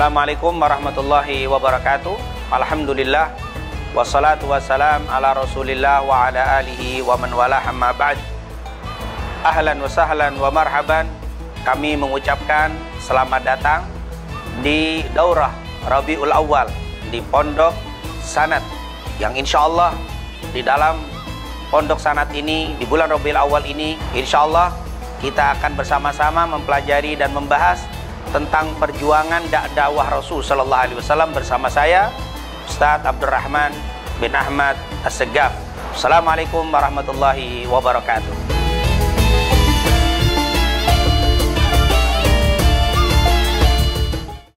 Assalamualaikum warahmatullahi wabarakatuh. Alhamdulillah, wassalatu wassalam ala Rasulillah wa ala alihi wa man walah, amma ba'd. Ahlan wa sahlan wa marhaban. Kami mengucapkan selamat datang di daurah Rabi'ul Awal di Pondok Sanad, yang insya Allah di dalam Pondok Sanad ini, di bulan Rabiul Awal ini, insya Allah kita akan bersama-sama mempelajari dan membahas tentang perjuangan dakwah Rasul Sallallahu Alaihi Wasallam bersama saya, Ustaz Abdurrahman bin Ahmad Assegaf. Assalamualaikum warahmatullahi wabarakatuh.